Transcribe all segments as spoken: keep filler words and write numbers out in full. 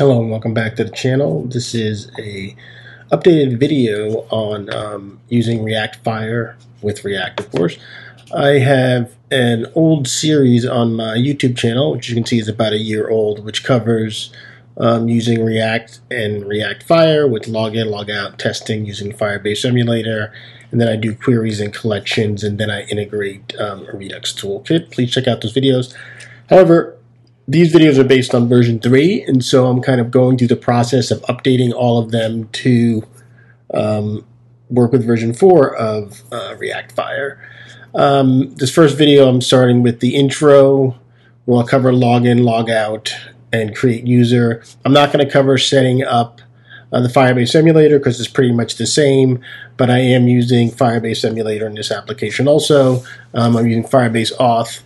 Hello and welcome back to the channel. This is a updated video on um, using React Fire with React, of course. I have an old series on my YouTube channel, which you can see is about a year old, which covers um, using React and React Fire with login, logout, testing using Firebase Emulator, and then I do queries and collections, and then I integrate um, a Redux toolkit. Please check out those videos. However, these videos are based on version three, and so I'm kind of going through the process of updating all of them to um, work with version four of uh, React Fire. Um, this first video, I'm starting with the intro. We'll cover login, logout, and create user. I'm not going to cover setting up uh, the Firebase Emulator because it's pretty much the same, but I am using Firebase Emulator in this application also. Um, I'm using Firebase Auth.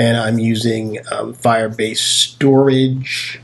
And I'm using um, Firebase Storage.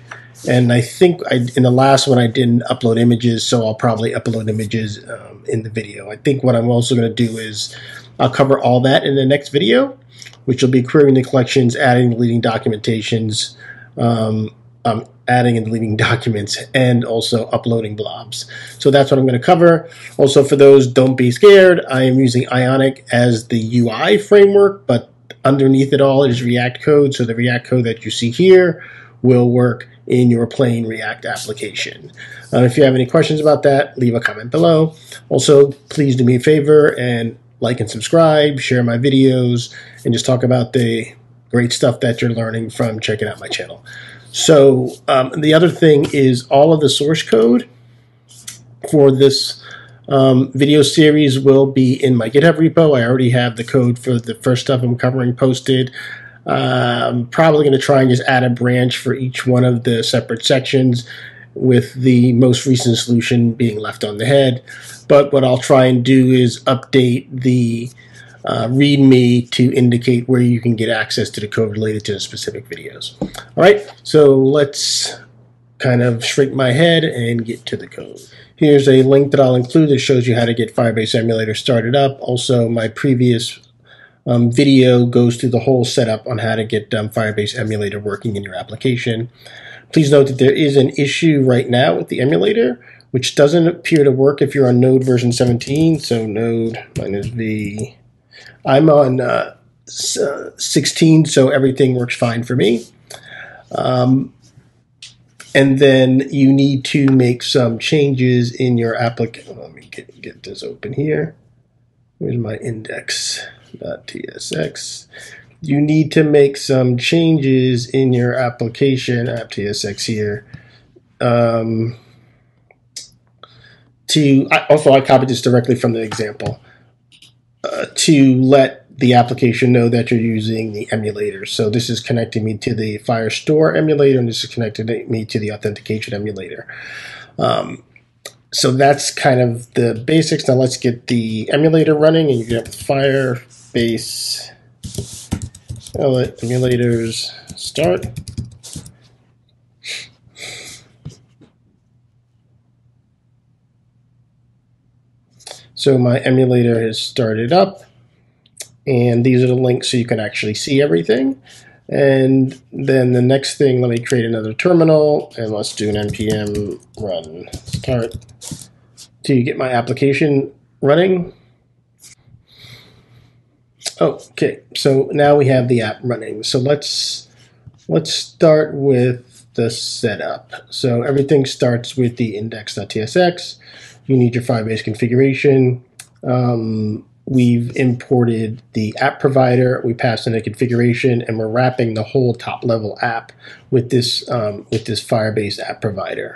And I think I, in the last one I didn't upload images, so I'll probably upload images um, in the video. I think what I'm also going to do is I'll cover all that in the next video, which will be querying the collections, adding and deleting documentations, um, um, adding and deleting documents, and also uploading blobs. So that's what I'm going to cover. Also, for those, don't be scared. I am using Ionic as the U I framework, but underneath it all is React code, so the React code that you see here will work in your plain React application. Uh, if you have any questions about that, leave a comment below. Also, please do me a favor and like and subscribe, share my videos, and just talk about the great stuff that you're learning from checking out my channel. So um, the other thing is all of the source code for this Um, video series will be in my GitHub repo. I already have the code for the first stuff I'm covering posted. Uh, I'm probably going to try and just add a branch for each one of the separate sections, with the most recent solution being left on the head. But what I'll try and do is update the uh, README to indicate where you can get access to the code related to the specific videos. All right, so let's kind of shrink my head and get to the code. Here's a link that I'll include that shows you how to get Firebase Emulator started up. Also, my previous um, video goes through the whole setup on how to get um, Firebase Emulator working in your application. Please note that there is an issue right now with the emulator, which doesn't appear to work if you're on Node version seventeen. So Node minus V. I'm on uh, sixteen, so everything works fine for me. Um, And then you need to make some changes in your application. Let me get, get this open here. Here's my index dot T S X. You need to make some changes in your application, app dot T S X here. Um, to I, Also, I copied this directly from the example. Uh, to let the application know that you're using the emulator. So this is connecting me to the Firestore emulator, and this is connecting me to the authentication emulator. Um, so that's kind of the basics. Now let's get the emulator running, and you get Firebase emulators start. So my emulator has started up. And these are the links so you can actually see everything. And then the next thing, let me create another terminal, and let's do an npm run start to get my application running. Okay, so now we have the app running. So let's let's start with the setup. So everything starts with the index dot T S X. You need your Firebase configuration. Um, We've imported the app provider, we passed in a configuration, and we're wrapping the whole top-level app with this um, with this Firebase app provider.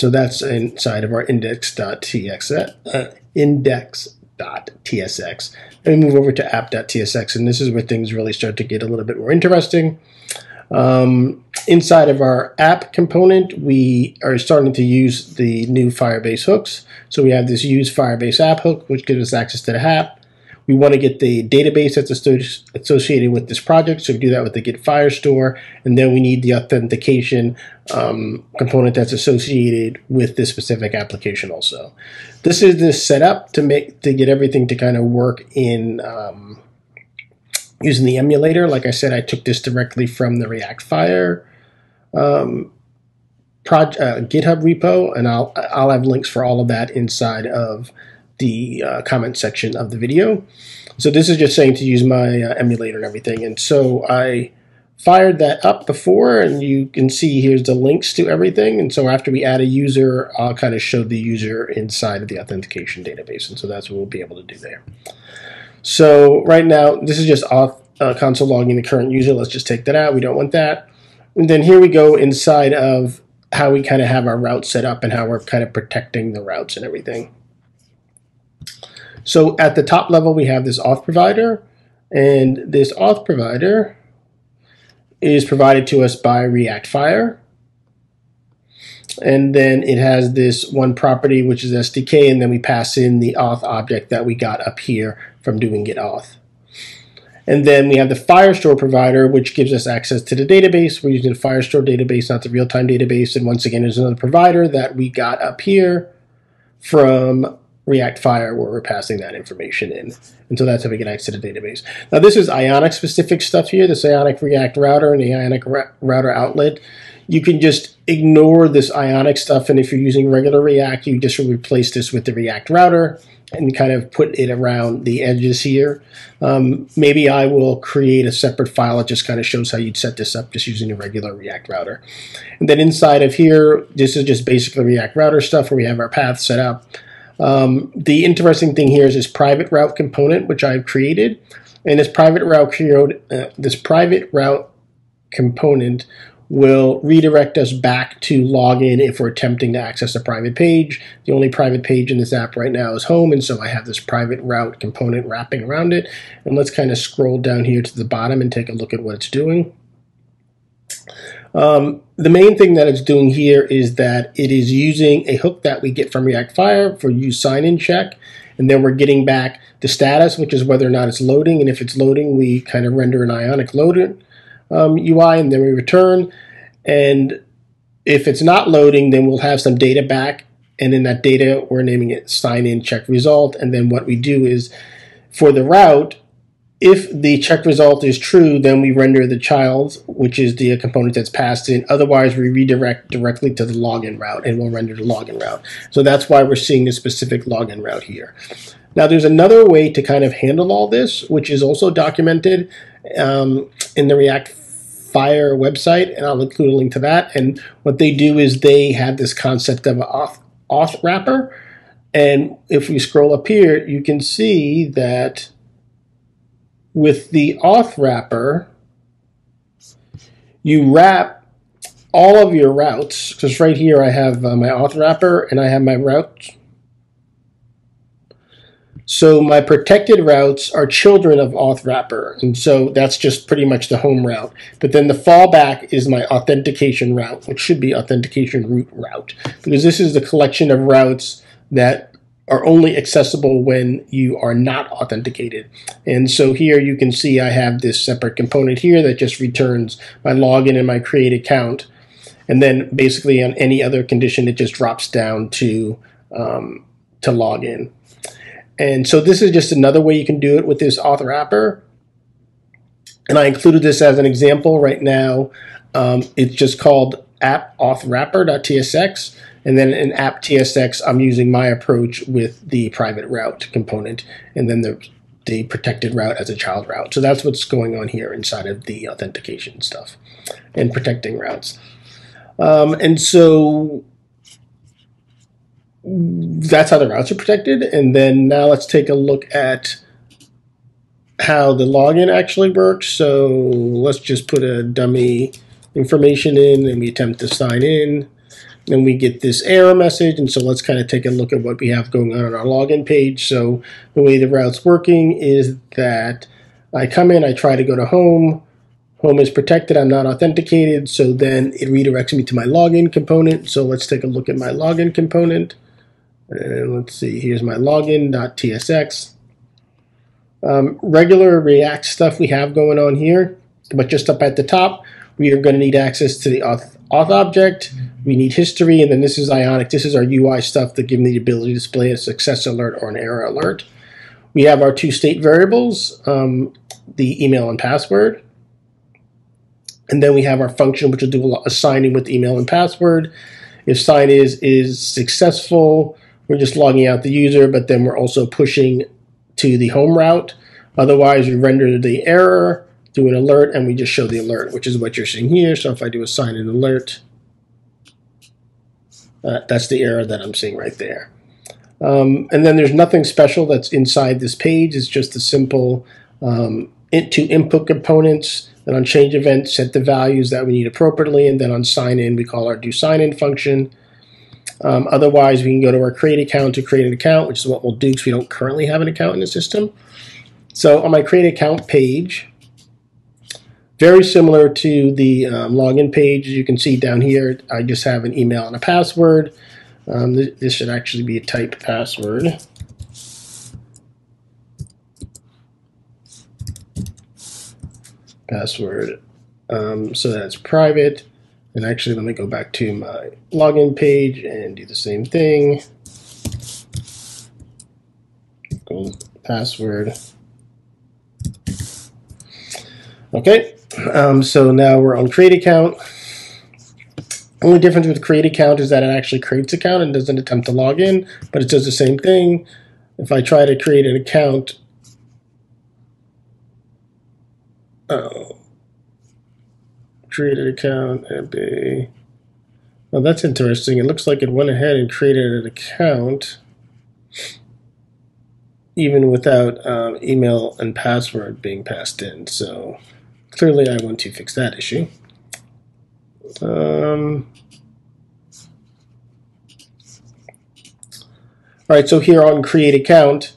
So that's inside of our index dot T S X. Then we move over to app dot T S X, and this is where things really start to get a little bit more interesting. Um, inside of our app component, we are starting to use the new Firebase hooks. So we have this useFirebaseApp hook, which gives us access to the app. We want to get the database that's associated with this project, so we do that with the get Firestore, and then we need the authentication um, component that's associated with this specific application also. This is the setup to make to get everything to kind of work in um, using the emulator. Like I said, I took this directly from the React Fire um, proj uh, GitHub repo, and I'll, I'll have links for all of that inside of the uh, comment section of the video. So this is just saying to use my uh, emulator and everything. And so I fired that up before, and you can see here's the links to everything. And so after we add a user, I'll kind of show the user inside of the authentication database. And so that's what we'll be able to do there. So right now, this is just auth uh, console logging the current user. Let's just take that out. We don't want that. And then here we go inside of how we kind of have our route set up and how we're kind of protecting the routes and everything. So at the top level, we have this auth provider, and this auth provider is provided to us by React Fire. And then it has this one property, which is S D K, and then we pass in the auth object that we got up here from doing git auth. And then we have the Firestore provider, which gives us access to the database. We're using the Firestore database, not the real-time database. And once again, there's another provider that we got up here from React Fire, where we're passing that information in. And so that's how we get access to the database. Now, this is Ionic-specific stuff here, this Ionic React router and the Ionic router outlet. You can just ignore this Ionic stuff, and if you're using regular React, you just replace this with the React router and kind of put it around the edges here. Um, maybe I will create a separate file that just kind of shows how you'd set this up just using a regular React router. And then inside of here, this is just basically React router stuff where we have our path set up. Um, the interesting thing here is this private route component, which I've created. And this private route, uh, this private route component will redirect us back to login if we're attempting to access a private page. The only private page in this app right now is home, and so I have this private route component wrapping around it. And let's kind of scroll down here to the bottom and take a look at what it's doing. Um, the main thing that it's doing here is that it is using a hook that we get from React Fire for useSignInCheck, and then we're getting back the status, which is whether or not it's loading, and if it's loading, we kind of render an Ionic loader um, U I, and then we return, and if it's not loading, then we'll have some data back, and in that data, we're naming it signInCheck result, and then what we do is, for the route, if the check result is true, then we render the child, which is the component that's passed in. Otherwise, we redirect directly to the login route, and we'll render the login route. So that's why we're seeing this specific login route here. Now, there's another way to kind of handle all this, which is also documented um, in the React Fire website, and I'll include a link to that. And what they do is they have this concept of an auth, auth wrapper. And if we scroll up here, you can see that with the auth wrapper, you wrap all of your routes, because right here I have uh, my auth wrapper and I have my routes. So my protected routes are children of auth wrapper, and so that's just pretty much the home route. But then the fallback is my authentication route, which should be authentication root route, because this is the collection of routes that are only accessible when you are not authenticated. And so here you can see I have this separate component here that just returns my login and my create account. And then basically on any other condition, it just drops down to, um, to login. And so this is just another way you can do it with this auth wrapper. And I included this as an example right now. Um, it's just called app auth wrapper.tsx. And then in app.tsx, I'm using my approach with the private route component and then the, the protected route as a child route. So that's what's going on here inside of the authentication stuff and protecting routes. Um, and so that's how the routes are protected. And then now let's take a look at how the login actually works. So let's just put a dummy information in and we attempt to sign in. And we get this error message, and so let's kind of take a look at what we have going on on our login page. So the way the route's working is that I come in, I try to go to home. Home is protected, I'm not authenticated, so then it redirects me to my login component. So let's take a look at my login component. And let's see, here's my login.tsx. Um, regular React stuff we have going on here, but just up at the top, we are going to need access to the auth, auth object. We need history, and then this is Ionic. This is our U I stuff that gives me the ability to display a success alert or an error alert. We have our two state variables, um, the email and password. And then we have our function, which will do a lot of signing with email and password. If sign is is successful, we're just logging out the user, but then we're also pushing to the home route. Otherwise, we render the error, do an alert, and we just show the alert, which is what you're seeing here. So if I do a sign in alert, uh, that's the error that I'm seeing right there. Um, and then there's nothing special that's inside this page. It's just a simple um, int to input components. Then on change event, set the values that we need appropriately. And then on sign in, we call our do sign in function. Um, otherwise, we can go to our create account to create an account, which is what we'll do because we don't currently have an account in the system. So on my create account page, very similar to the um, login page, as you can see down here, I just have an email and a password. Um, th this should actually be a type password. Password. Um, so that's private. And actually, let me go back to my login page and do the same thing. Go password. Okay. Um, so now we're on create account. Only difference with create account is that it actually creates account and doesn't attempt to log in, but it does the same thing. If I try to create an account, oh, create an account and be. Well, that's interesting. It looks like it went ahead and created an account, even without um, email and password being passed in. So clearly, I want to fix that issue. Um, all right, so here on create account,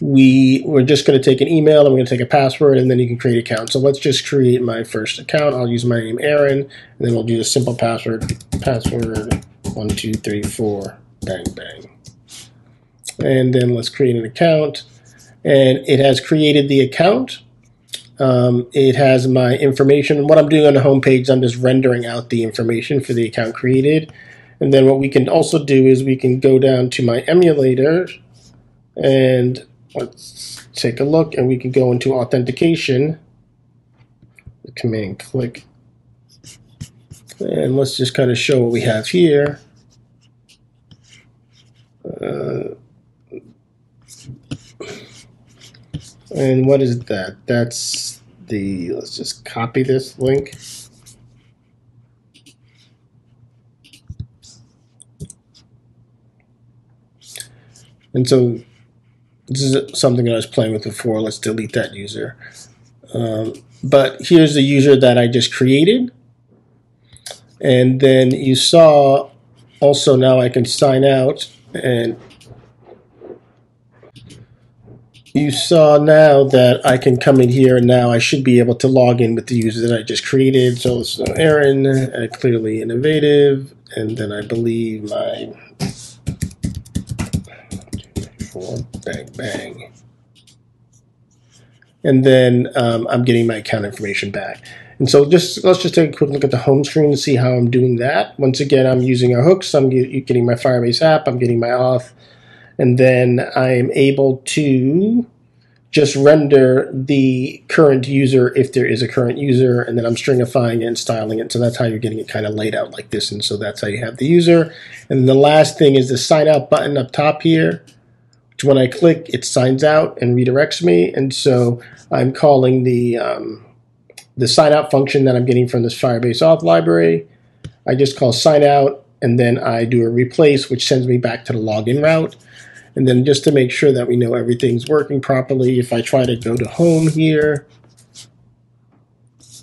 we, we're just going to take an email and we're going to take a password, and then you can create account. So let's just create my first account. I'll use my name Aaron, and then we'll do a simple password, password one, two, three, four, bang, bang. And then let's create an account. And it has created the account. Um, it has my information. What I'm doing on the home page, I'm just rendering out the information for the account created. And then what we can also do is we can go down to my emulator and let's take a look, and we can go into authentication, command click, and let's just kind of show what we have here. Uh, And what is that? That's the, let's just copy this link. And so this is something that I was playing with before. Let's delete that user. Um, but here's the user that I just created. And then you saw also now I can sign out, and you saw now that I can come in here, and now I should be able to log in with the user that I just created. So it's Aaron, uh, clearly innovative, and then I believe my bang bang, and then um, I'm getting my account information back. And so just let's just take a quick look at the home screen to see how I'm doing that. Once again, I'm using our hooks. I'm getting my Firebase app. I'm getting my auth. And then I am able to just render the current user if there is a current user, and then I'm stringifying it and styling it. So that's how you're getting it kind of laid out like this. And so that's how you have the user. And the last thing is the sign out button up top here, which when I click, it signs out and redirects me. And so I'm calling the, um, the sign out function that I'm getting from this Firebase auth library. I just call sign out, and then I do a replace, which sends me back to the login route. And then just to make sure that we know everything's working properly, if I try to go to home here,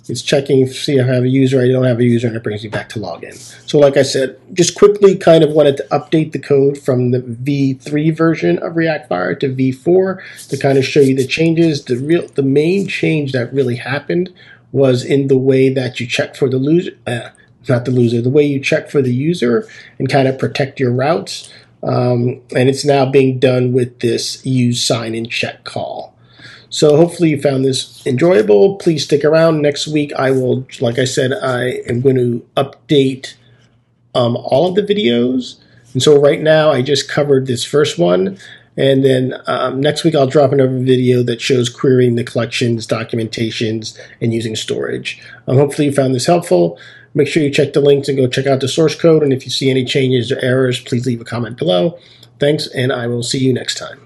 it's checking, see if I have a user, I don't have a user, and it brings me back to login. So like I said, just quickly kind of wanted to update the code from the V three version of React Fire to V four to kind of show you the changes. The real, the main change that really happened was in the way that you check for the loser, uh, not the loser, the way you check for the user and kind of protect your routes. Um, and it's now being done with this use sign in check call. So hopefully you found this enjoyable. Please stick around. Next week I will, like I said, I am going to update um, all of the videos. And so right now I just covered this first one. And then um, next week I'll drop another video that shows querying the collections, documentations, and using storage. Um, hopefully you found this helpful. Make sure you check the links and go check out the source code. And if you see any changes or errors, please leave a comment below. Thanks, and I will see you next time.